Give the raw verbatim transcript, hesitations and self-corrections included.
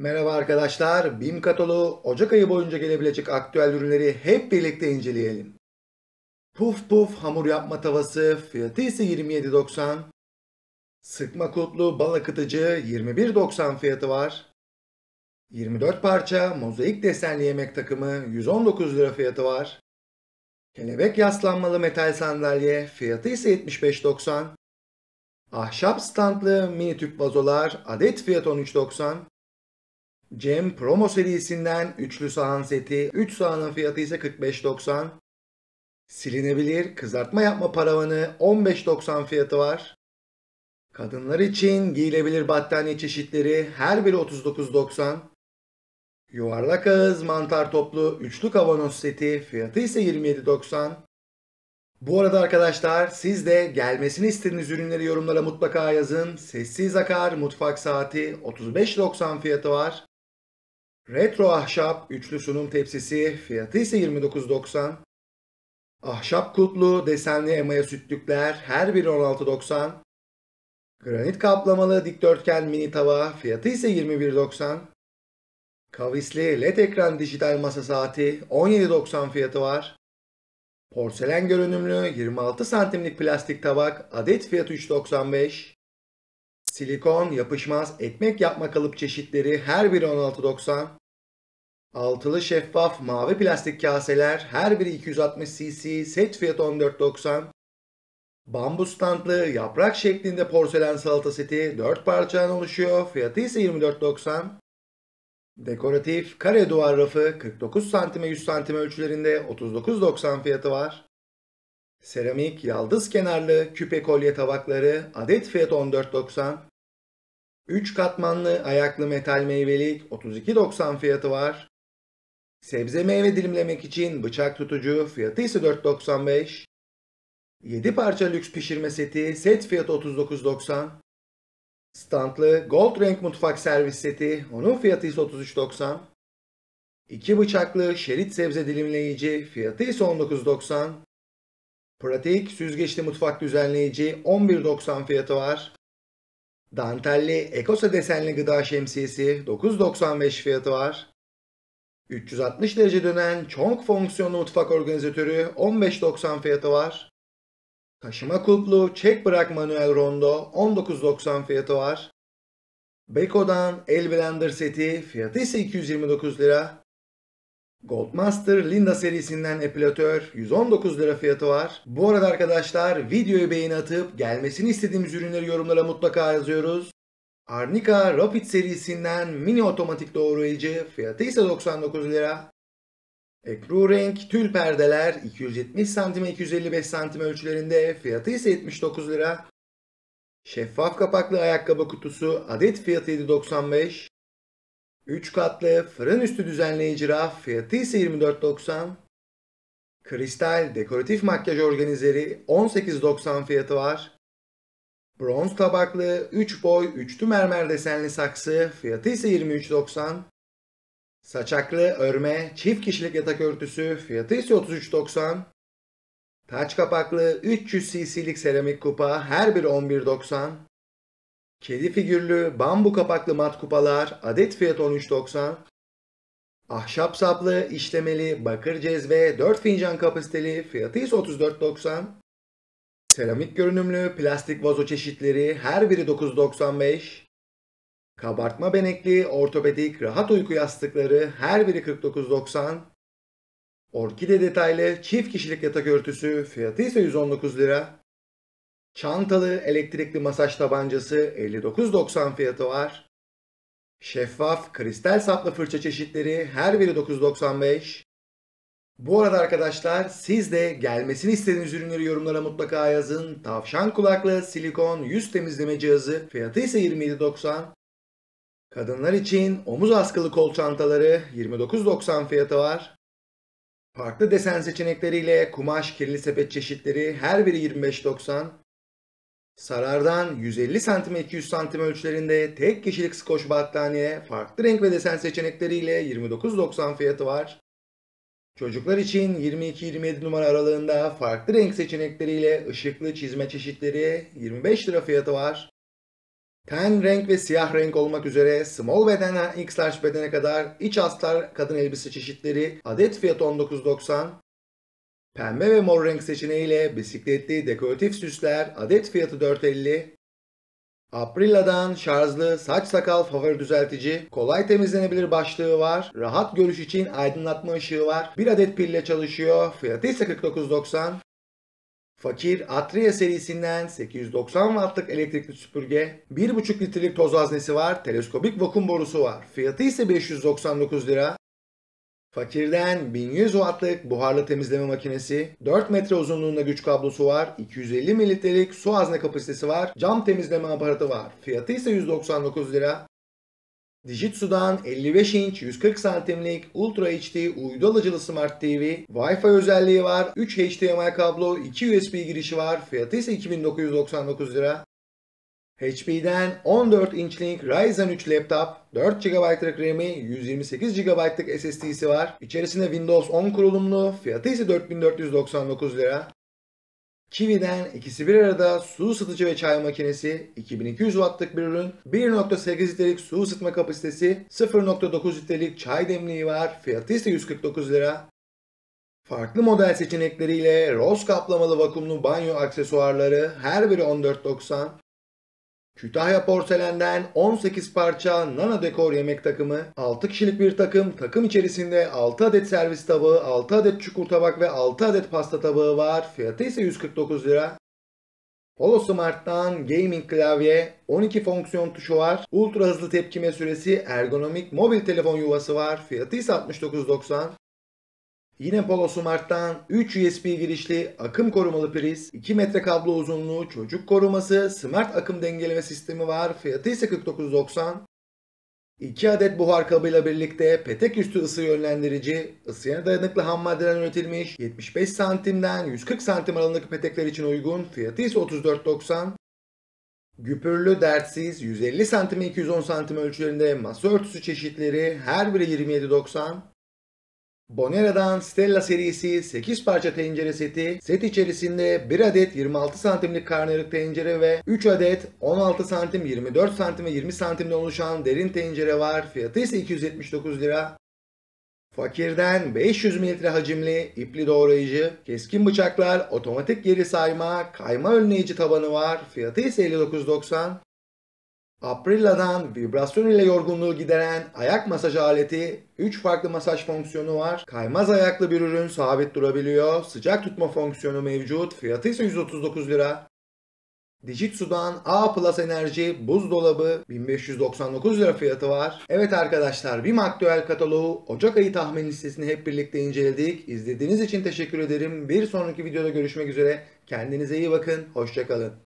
Merhaba arkadaşlar, BİM kataloğu Ocak ayı boyunca gelebilecek aktüel ürünleri hep birlikte inceleyelim. Puf puf hamur yapma tavası fiyatı ise yirmi yedi doksan. Sıkma kulplu bal akıtıcı yirmi bir doksan fiyatı var. yirmi dört parça mozaik desenli yemek takımı yüz on dokuz lira fiyatı var. Kelebek yaslanmalı metal sandalye fiyatı ise yetmiş beş doksan. Ahşap standlı mini tüp vazolar adet fiyat on üç doksan. Cem Promo serisinden üçlü sahan seti üç sahanın fiyatı ise kırk beş doksan. Silinebilir kızartma yapma paravanı on beş doksan fiyatı var. Kadınlar için giyilebilir battaniye çeşitleri her biri otuz dokuz doksan. Yuvarlak ağız mantar toplu üçlü kavanoz seti fiyatı ise yirmi yedi doksan. Bu arada arkadaşlar siz de gelmesini istediğiniz ürünleri yorumlara mutlaka yazın. Sessiz Akar mutfak saati otuz beş doksan fiyatı var. Retro ahşap üçlü sunum tepsisi fiyatı ise yirmi dokuz doksan. Ahşap kulplu desenli emaya sütlükler her biri on altı doksan. Granit kaplamalı dikdörtgen mini tava fiyatı ise yirmi bir doksan. Kavisli led ekran dijital masa saati on yedi doksan fiyatı var. Porselen görünümlü yirmi altı santimlik plastik tabak adet fiyatı üç doksan beş. Silikon yapışmaz ekmek yapma kalıp çeşitleri her biri on altı doksan. Altılı şeffaf mavi plastik kaseler her biri iki yüz altmış cc set fiyatı on dört doksan. Bambu standlı yaprak şeklinde porselen salata seti dört parçadan oluşuyor. Fiyatı ise yirmi dört doksan. Dekoratif kare duvar rafı kırk dokuz santimetre yüz santimetre ölçülerinde otuz dokuz doksan fiyatı var. Seramik yaldız kenarlı küpe kolye tabakları adet fiyatı on dört doksan. üç katmanlı ayaklı metal meyvelik otuz iki doksan fiyatı var. Sebze meyve dilimlemek için bıçak tutucu fiyatı ise dört doksan beş. yedi parça lüks pişirme seti set fiyatı otuz dokuz doksan. Standlı gold renk mutfak servis seti onun fiyatı ise otuz üç doksan. iki bıçaklı şerit sebze dilimleyici fiyatı ise on dokuz doksan. Pratik süzgeçli mutfak düzenleyici on bir doksan fiyatı var. Dantelli ekosa desenli gıda şemsiyesi dokuz doksan beş fiyatı var. üç yüz altmış derece dönen çonk fonksiyonlu mutfak organizatörü on beş doksan fiyatı var. Taşıma kulplu çek bırak manuel rondo on dokuz doksan fiyatı var. Beko'dan el blender seti fiyatı ise iki yüz yirmi dokuz lira. Goldmaster Linda serisinden epilatör yüz on dokuz lira fiyatı var. Bu arada arkadaşlar videoyu beğeni atıp gelmesini istediğimiz ürünleri yorumlara mutlaka yazıyoruz. Arnica Rapid serisinden mini otomatik doğrayıcı fiyatı ise doksan dokuz lira. Ekru renk tül perdeler iki yüz yetmiş santimetre iki yüz elli beş santimetre ölçülerinde fiyatı ise yetmiş dokuz lira. Şeffaf kapaklı ayakkabı kutusu adet fiyatı yedi doksan beş. üç katlı fırın üstü düzenleyici raf fiyatı ise yirmi dört doksan. Kristal dekoratif makyaj organizeri on sekiz doksan fiyatı var. Bronz tabaklı üç boy üçlü mermer desenli saksı fiyatı ise yirmi üç doksan. Saçaklı örme çift kişilik yatak örtüsü fiyatı ise otuz üç doksan. Taç kapaklı üç yüz cc'lik seramik kupa her biri on bir doksan. Kedi figürlü bambu kapaklı mat kupalar adet fiyat on üç doksan. Ahşap saplı işlemeli bakır cezve dört fincan kapasiteli fiyatı ise otuz dört doksan. Seramik görünümlü plastik vazo çeşitleri her biri dokuz doksan beş. Kabartma benekli ortopedik rahat uyku yastıkları her biri kırk dokuz doksan. Orkide detaylı çift kişilik yatak örtüsü fiyatı ise yüz on dokuz lira. Çantalı elektrikli masaj tabancası elli dokuz doksan fiyatı var. Şeffaf kristal saplı fırça çeşitleri her biri dokuz doksan beş. Bu arada arkadaşlar siz de gelmesini istediğiniz ürünleri yorumlara mutlaka yazın. Tavşan kulaklı silikon yüz temizleme cihazı fiyatı ise yirmi yedi doksan. Kadınlar için omuz askılı kol çantaları yirmi dokuz doksan fiyatı var. Farklı desen seçenekleriyle kumaş kirli sepet çeşitleri her biri yirmi beş doksan. Sarardan yüz elli santimetre iki yüz santimetre ölçülerinde tek kişilik skoç battaniye farklı renk ve desen seçenekleriyle yirmi dokuz doksan fiyatı var. Çocuklar için yirmi iki yirmi yedi numara aralığında farklı renk seçenekleriyle ışıklı çizme çeşitleri yirmi beş lira fiyatı var. Ten renk ve siyah renk olmak üzere small bedenden x large bedene kadar iç astar kadın elbise çeşitleri adet fiyatı on dokuz doksan. Pembe ve mor renk seçeneğiyle bisikletli dekoratif süsler adet fiyatı dört elli. Aprilla'dan şarjlı saç sakal favori düzeltici, kolay temizlenebilir başlığı var. Rahat görüş için aydınlatma ışığı var. bir adet pille çalışıyor. Fiyatı ise kırk dokuz doksan. Fakir Atria serisinden sekiz yüz doksan wattlık elektrikli süpürge, bir buçuk litrelik toz haznesi var, teleskobik vakum borusu var. Fiyatı ise beş yüz doksan dokuz lira. Fakir'den bin yüz wattlık buharlı temizleme makinesi, dört metre uzunluğunda güç kablosu var, iki yüz elli mililitrelik su hazne kapasitesi var, cam temizleme aparatı var. Fiyatı ise yüz doksan dokuz lira. Dijitsu'dan elli beş inç yüz kırk santimlik Ultra H D uydu alıcılı Smart T V, Wi-Fi özelliği var, üç H D M I kablo, iki U S B girişi var, fiyatı ise iki bin dokuz yüz doksan dokuz lira. H P'den on dört inçlik Ryzen üç laptop, dört gigabaytlık RAM'i, yüz yirmi sekiz gigabaytlık S S D'si var, içerisinde Windows on kurulumlu, fiyatı ise dört bin dört yüz doksan dokuz lira. Kiwi'den ikisi bir arada su ısıtıcı ve çay makinesi, iki bin iki yüz wattlık bir ürün, bir nokta sekiz litrelik su ısıtma kapasitesi, sıfır nokta dokuz litrelik çay demliği var, fiyatı ise yüz kırk dokuz lira. Farklı model seçenekleriyle roz kaplamalı vakumlu banyo aksesuarları, her biri on dört doksan. Kütahya Porselen'den on sekiz parça Nana Dekor yemek takımı, altı kişilik bir takım, takım içerisinde altı adet servis tabağı, altı adet çukur tabak ve altı adet pasta tabağı var, fiyatı ise yüz kırk dokuz lira. Holosmart'tan gaming klavye, on iki fonksiyon tuşu var, ultra hızlı tepkime süresi, ergonomik mobil telefon yuvası var, fiyatı ise altmış dokuz doksan. Yine Polosmart'tan üç U S B girişli akım korumalı priz, iki metre kablo uzunluğu, çocuk koruması, smart akım dengeleme sistemi var. Fiyatı ise kırk dokuz doksan. iki adet buhar kabıyla birlikte petek üstü ısı yönlendirici, ısıya dayanıklı ham maddeden üretilmiş, yetmiş beş santimden yüz kırk santim aralığındaki petekler için uygun. Fiyatı ise otuz dört doksan. Güpürlü dertsiz yüz elli santime iki yüz on santim ölçülerinde masa örtüsü çeşitleri, her biri yirmi yedi doksan. Bonera'dan Stella serisi sekiz parça tencere seti, set içerisinde bir adet yirmi altı santimlik karnıyarık tencere ve üç adet on altı santim, yirmi dört santim ve yirmi santimden oluşan derin tencere var, fiyatı ise iki yüz yetmiş dokuz lira. Fakir'den beş yüz mililitre hacimli ipli doğrayıcı, keskin bıçaklar, otomatik geri sayma, kayma önleyici tabanı var, fiyatı ise elli dokuz doksan. Aprilla'dan vibrasyon ile yorgunluğu gideren ayak masaj aleti, üç farklı masaj fonksiyonu var. Kaymaz ayaklı bir ürün, sabit durabiliyor. Sıcak tutma fonksiyonu mevcut. Fiyatı ise yüz otuz dokuz lira. Dijitsu'dan A+ enerji buzdolabı bin beş yüz doksan dokuz lira fiyatı var. Evet arkadaşlar, BİM aktüel kataloğu Ocak ayı tahmin listesini hep birlikte inceledik. İzlediğiniz için teşekkür ederim. Bir sonraki videoda görüşmek üzere. Kendinize iyi bakın. Hoşça kalın.